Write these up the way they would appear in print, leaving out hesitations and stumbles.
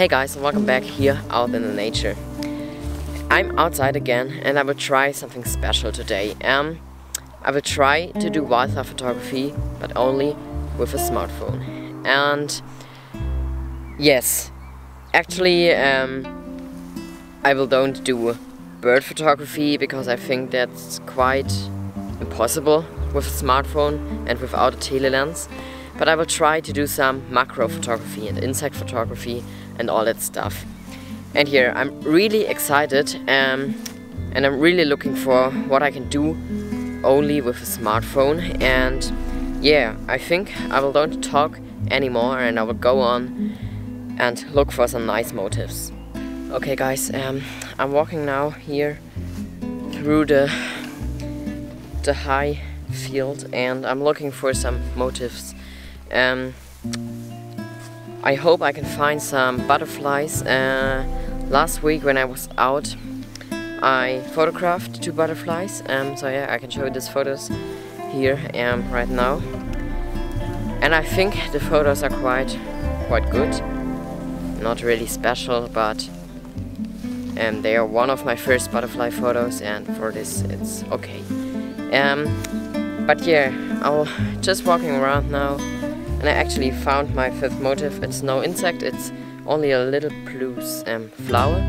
Hey guys, welcome back here out in the nature. I'm outside again and I will try something special today. I will try to do wildlife photography, but only with a smartphone. And yes, actually I don't do bird photography because I think that's quite impossible with a smartphone and without a telelens. But I will try to do some macro photography and insect photography and all that stuff. And here I'm really excited and I'm really looking for what I can do only with a smartphone. And yeah, I think I will don't talk anymore and I will go on and look for some nice motifs. Okay guys, I'm walking now here through the high field and I'm looking for some motifs. I hope I can find some butterflies. Last week when I was out I photographed two butterflies, so yeah, I can show you these photos here right now, and I think the photos are quite good, not really special, but they are one of my first butterfly photos and for this it's okay. But yeah, I'm just walking around now. And I actually found my fifth motif. It's no insect, it's only a little loose flower,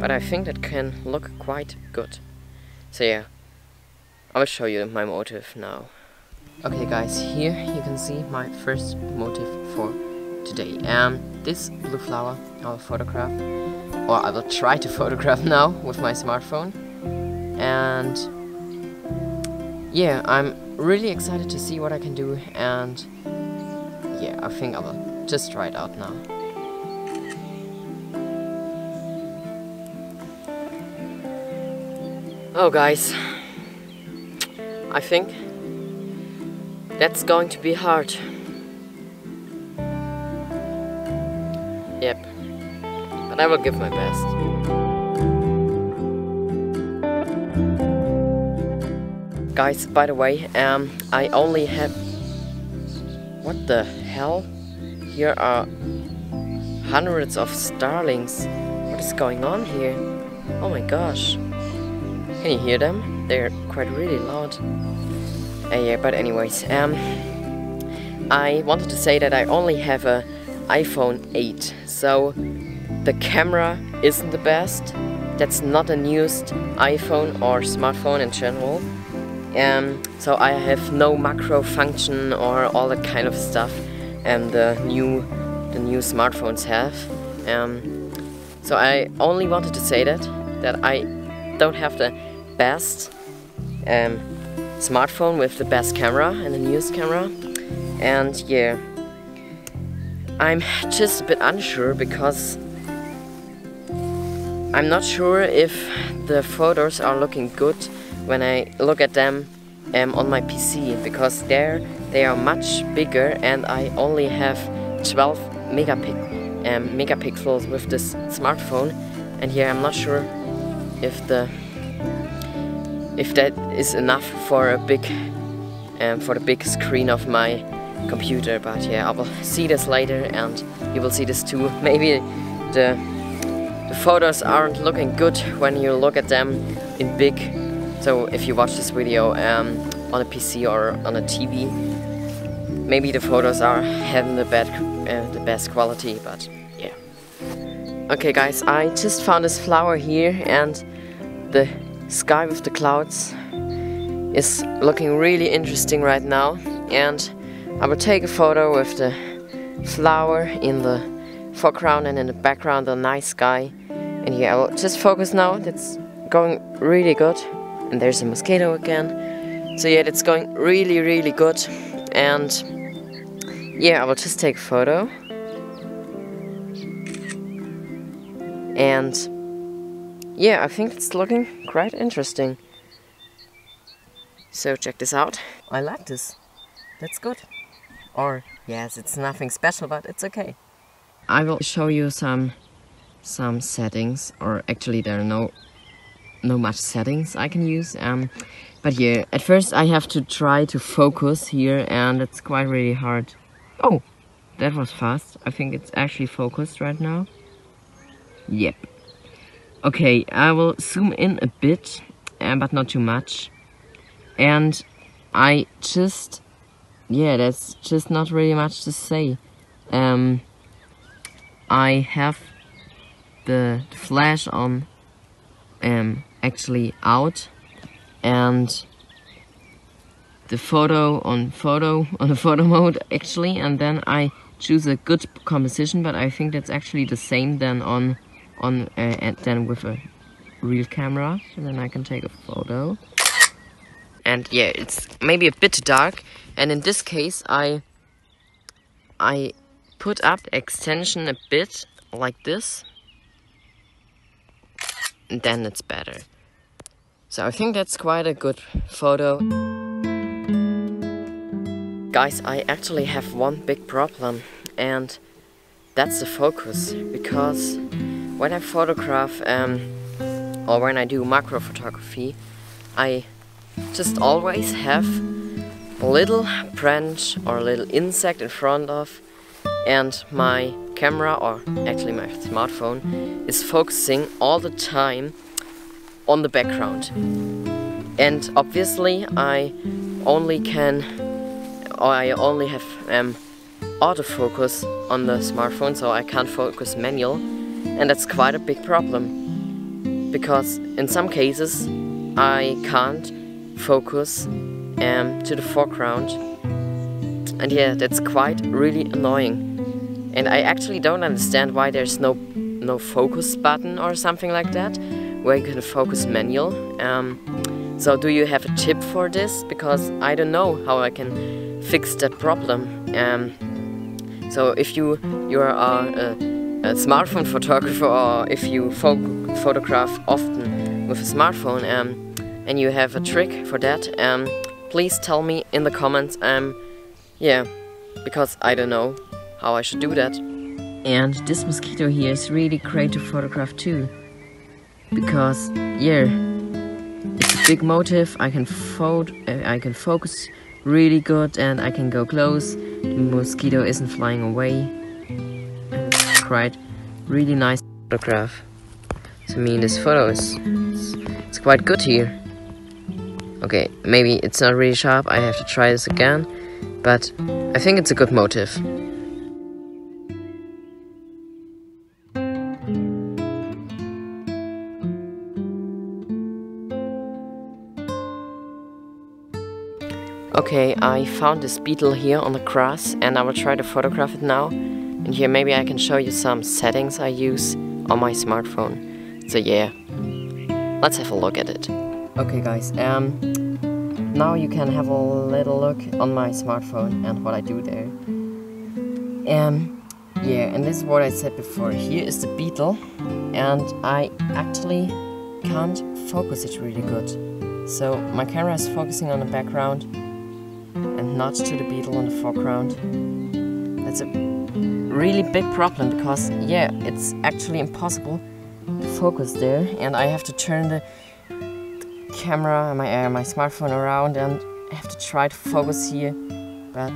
but I think that can look quite good. So yeah, I will show you my motif now. Okay guys, here you can see my first motif for today. This blue flower I will photograph, or I will try to photograph now with my smartphone. And yeah, I'm really excited to see what I can do, and yeah, I think I will just try it out now. Oh guys, I think that's going to be hard. Yep, but I will give my best. Guys, by the way, I only have... What the hell? Here are hundreds of starlings. What is going on here? Oh my gosh. Can you hear them? They're quite really loud. Yeah, but anyways, I wanted to say that I only have an iPhone 8. So the camera isn't the best. That's not the newest iPhone or smartphone in general. So I have no macro function or all that kind of stuff and the new smartphones have. So I only wanted to say that I don't have the best smartphone with the best camera and the newest camera. And yeah, I'm just a bit unsure because I'm not sure if the photos are looking good when I look at them on my PC, because they are much bigger and I only have 12 megapixels with this smartphone, and here I'm not sure if that is enough for a big for the big screen of my computer. But yeah, I will see this later and you will see this too. Maybe the photos aren't looking good when you look at them in big. So if you watch this video on a PC or on a TV, maybe the photos are having the best quality, but yeah. Okay guys, I just found this flower here and the sky with the clouds is looking really interesting right now. And I will take a photo with the flower in the foreground and in the background the nice sky. And yeah, I will just focus now, that's going really good. And there's a mosquito again. So yeah, it's going really, really good. And yeah, I will just take a photo. And yeah, I think it's looking quite interesting. So check this out. I like this. That's good. Or yes, it's nothing special, but it's okay. I will show you some settings, or actually there are no much settings I can use, but yeah, at first I have to try to focus here and it's quite really hard. Oh, that was fast. I think it's actually focused right now. Yep. Okay, I will zoom in a bit, but not too much. And I just... yeah, that's just not really much to say. I have the flash on, actually out, and the photo on photo mode actually, and then I choose a good composition, but I think that's actually the same than than with a real camera, and then I can take a photo. And yeah, it's maybe a bit dark, and in this case I put up the extension a bit like this, and then it's better. So I think that's quite a good photo. Guys, I actually have one big problem, and that's the focus, because when I photograph or when I do macro photography, I just always have a little branch or a little insect in front of, and my camera, or actually my smartphone, is focusing all the time on the background. And obviously I only have autofocus on the smartphone, so I can't focus manual, and that's quite a big problem, because in some cases I can't focus to the foreground, and yeah, that's quite really annoying. And I actually don't understand why there's no focus button or something like that, where you can focus manual. So do you have a tip for this? Because I don't know how I can fix that problem. So if you are a smartphone photographer, or if you photograph often with a smartphone, and you have a trick for that, please tell me in the comments. Yeah, because I don't know how I should do that. And this mosquito here is really great to photograph too, because yeah, it's a big motif. I can focus really good, and I can go close. The mosquito isn't flying away. And it's quite really nice photograph. So I mean, this photo is quite good here. Okay, maybe it's not really sharp. I have to try this again, but I think it's a good motif. Okay, I found this beetle here on the grass, and I will try to photograph it now. And here maybe I can show you some settings I use on my smartphone. So yeah, let's have a look at it. Okay guys, now you can have a little look on my smartphone and what I do there. Yeah, and this is what I said before. Here is the beetle, and I actually can't focus it really good. So my camera is focusing on the background, and not to the beetle on the foreground. That's a really big problem, because yeah, it's actually impossible to focus there, and I have to turn the camera and my smartphone around, and I have to try to focus here, but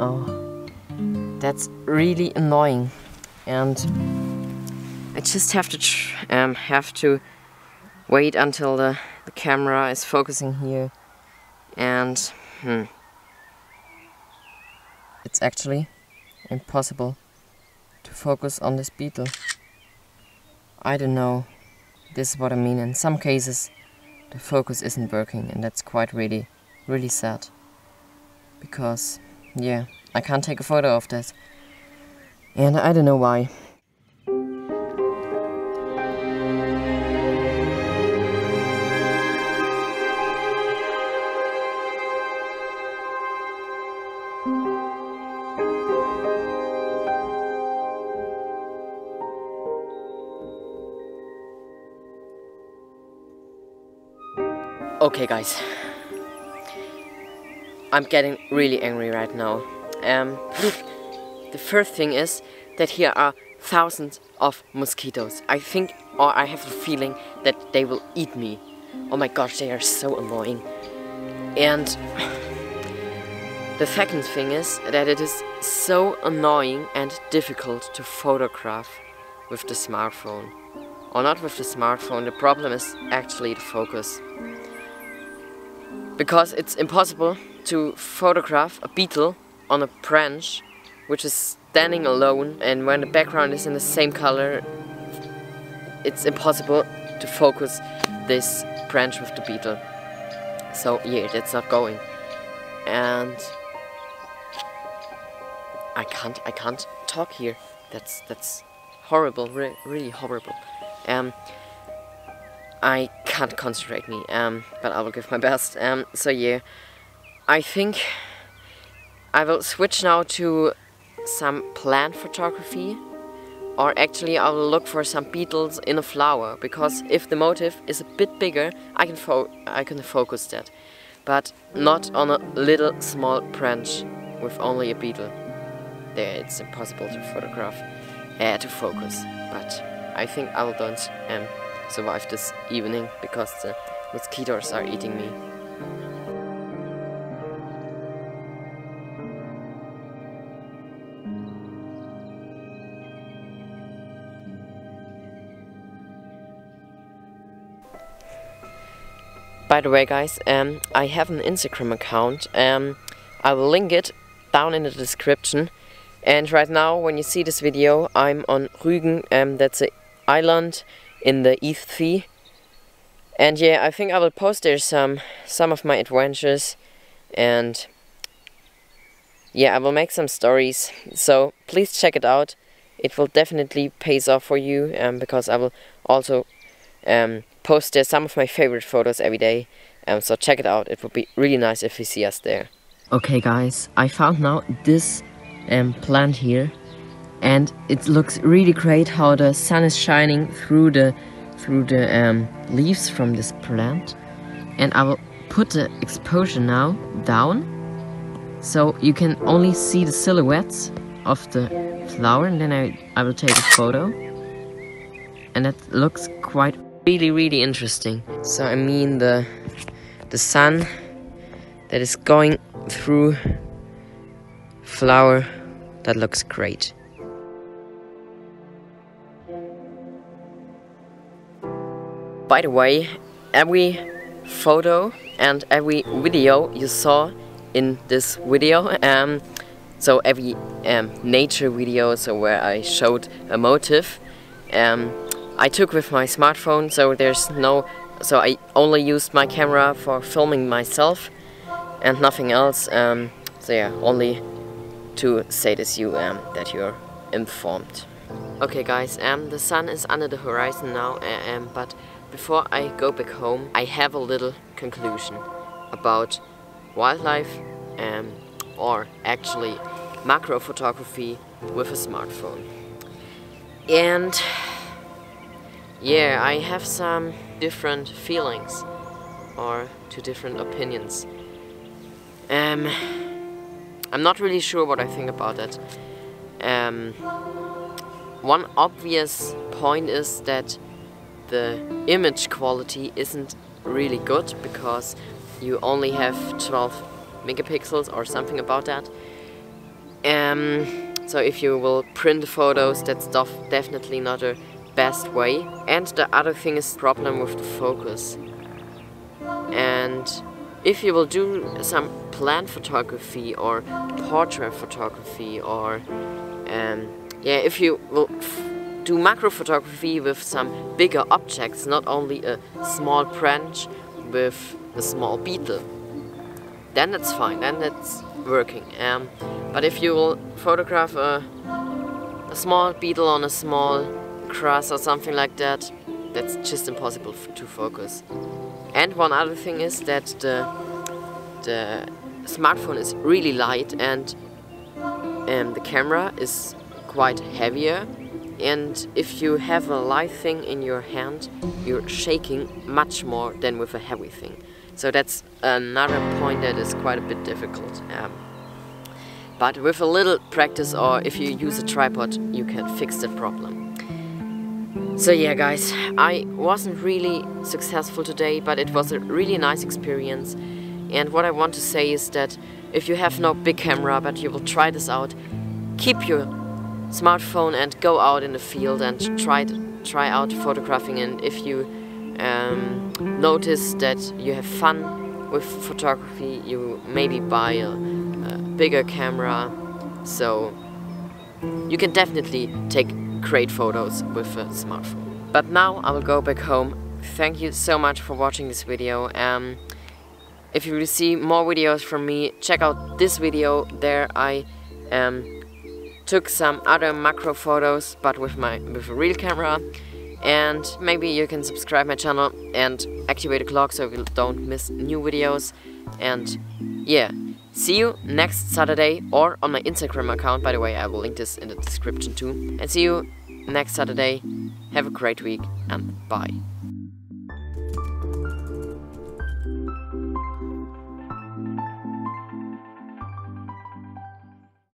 oh, that's really annoying. And I just have to wait until the camera is focusing here, and it's actually impossible to focus on this beetle. I don't know. This is what I mean. In some cases the focus isn't working, and that's quite really sad, because yeah, I can't take a photo of that, and I don't know why. Okay guys, I'm getting really angry right now. The first thing is that here are thousands of mosquitoes. I think, or I have the feeling, that they will eat me. Oh my gosh, they are so annoying. And the second thing is that it is so annoying and difficult to photograph. with the smartphone. Or not with the smartphone, the problem is actually the focus. Because it's impossible to photograph a beetle on a branch which is standing alone, and when the background is in the same color, it's impossible to focus this branch with the beetle. So yeah, that's not going. And I can't talk here. That's horrible, really horrible. I can't concentrate me, but I will give my best. So yeah, I think I will switch now to some plant photography, or actually I will look for some beetles in a flower, because if the motif is a bit bigger, I can focus that, but not on a little small branch with only a beetle. There, it's impossible to photograph, to focus. But I think I will don't survive this evening, because the mosquitoes are eating me. By the way, guys, I have an Instagram account. I will link it down in the description. And right now, when you see this video, I'm on Rügen, that's an island in the East Sea. And yeah, I think I will post there some of my adventures. And yeah, I will make some stories. So please check it out. It will definitely pay off for you, because I will also post there some of my favorite photos every day, so check it out. It would be really nice if you see us there. Okay guys, I found now this plant here, and it looks really great how the sun is shining through the leaves from this plant. And I will put the exposure now down, so you can only see the silhouettes of the flower, and then I will take a photo. And it looks quite really interesting. So I mean the sun that is going through flower, that looks great. By the way, every photo and every video you saw in this video, so every nature video, so where I showed a motif, I took with my smartphone, so I only used my camera for filming myself and nothing else. So yeah, only to say this that you're informed. Okay guys, the sun is under the horizon now, but before I go back home, I have a little conclusion about wildlife, or actually macro photography with a smartphone. And yeah, I have some different feelings, or two different opinions. I'm not really sure what I think about it. One obvious point is that the image quality isn't really good, because you only have 12 megapixels or something about that. So if you will print the photos, that's definitely not a best way. And the other thing is problem with the focus. And if you will do some plant photography or portrait photography, or yeah, if you will do macro photography with some bigger objects, not only a small branch with a small beetle, then that's fine, then that's working. But if you will photograph a small beetle on a small grass or something like that, that's just impossible to focus. And one other thing is that the smartphone is really light, and the camera is quite heavier, and if you have a light thing in your hand, you're shaking much more than with a heavy thing. So that's another point that is quite a bit difficult. But with a little practice, or if you use a tripod, you can fix that problem. So yeah guys, I wasn't really successful today, but it was a really nice experience. And what I want to say is that if you have no big camera but you will try this out, keep your smartphone and go out in the field and try out photographing. And if you notice that you have fun with photography, you maybe buy a bigger camera, so you can definitely take great photos with a smartphone. But now I will go back home. Thank you so much for watching this video. If you will see more videos from me, check out this video. There I took some other macro photos, but with a real camera. And maybe you can subscribe my channel and activate the clock so you don't miss new videos. And yeah, see you next Saturday, or on my Instagram account. By the way, I will link this in the description too. And see you next Saturday. Have a great week and bye.